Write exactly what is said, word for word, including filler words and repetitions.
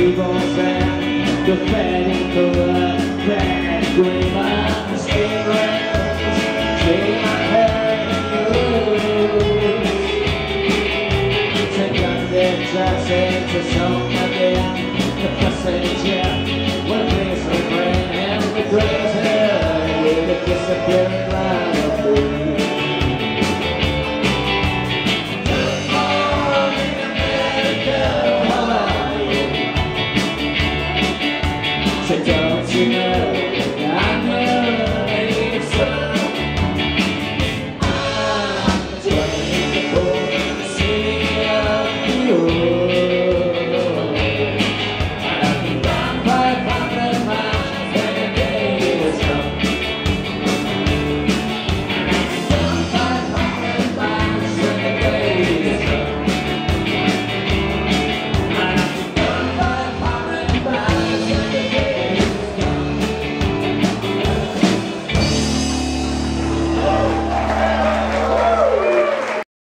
People said the fading color, bad green light.